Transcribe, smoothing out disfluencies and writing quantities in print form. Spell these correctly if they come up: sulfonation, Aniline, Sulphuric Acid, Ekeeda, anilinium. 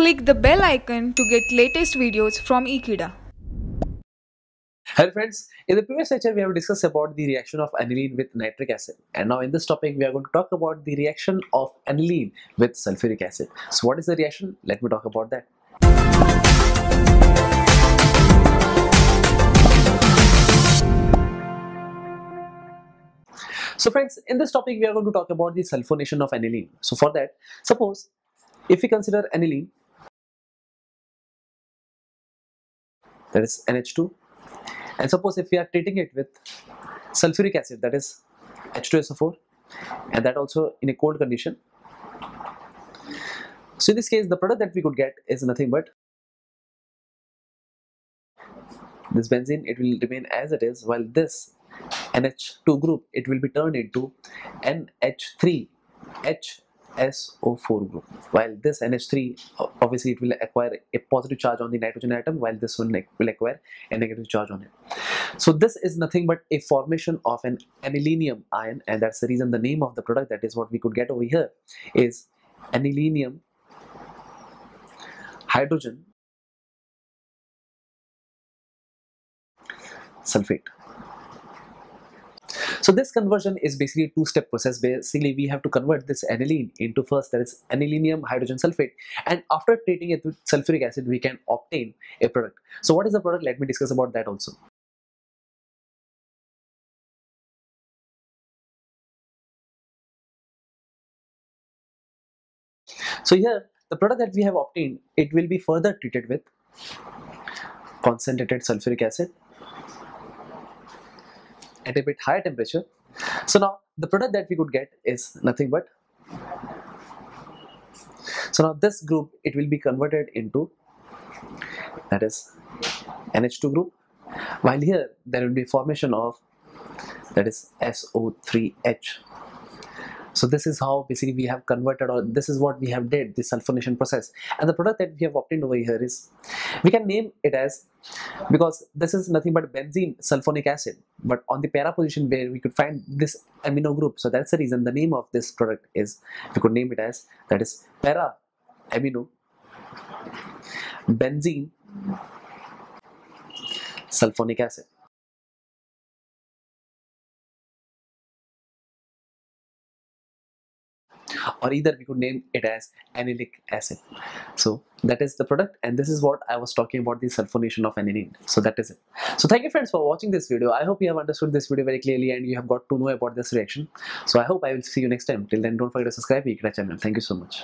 Click the bell icon to get latest videos from Ekeeda. Hi friends, in the previous lecture we have discussed about the reaction of aniline with nitric acid, and now in this topic we are going to talk about the reaction of aniline with sulfuric acid. So what is the reaction? Let me talk about that. So friends, in this topic we are going to talk about the sulfonation of aniline. So for that, suppose if we consider aniline, that is NH2, and suppose if we are treating it with sulfuric acid, that is H2SO4, and that also in a cold condition. So in this case the product that we could get is nothing but this benzene. It will remain as it is, while this NH2 group, it will be turned into NH3HSO4 group, while this NH3, obviously it will acquire a positive charge on the nitrogen atom, while this one will acquire a negative charge on it. So this is nothing but a formation of an anilinium ion, and that's the reason the name of the product, that is what we could get over here, is anilinium hydrogen sulfate. So this conversion is basically a two-step process. Basically we have to convert this aniline into first, that is anilinium hydrogen sulfate, and after treating it with sulfuric acid we can obtain a product. So what is the product? Let me discuss about that also. So here the product that we have obtained, it will be further treated with concentrated sulfuric acid at a bit higher temperature. So now the product that we could get is nothing but, so now this group, it will be converted into, that is NH2 group, while here there will be formation of, that is SO3H. So this is how basically we have converted, or this is what we have did, the sulfonation process, and the product that we have obtained over here is, we can name it as, because this is nothing but benzene sulfonic acid, but on the para position where we could find this amino group, so that's the reason the name of this product is, we could name it as, that is para amino benzene sulfonic acid. Or either we could name it as anilic acid. So that is the product, and this is what I was talking about, the sulfonation of aniline. So that is it. So thank you friends for watching this video. I hope you have understood this video very clearly and you have got to know about this reaction. So I hope I will see you next time. Till then, don't forget to subscribe to Ekeeda channel. Thank you so much.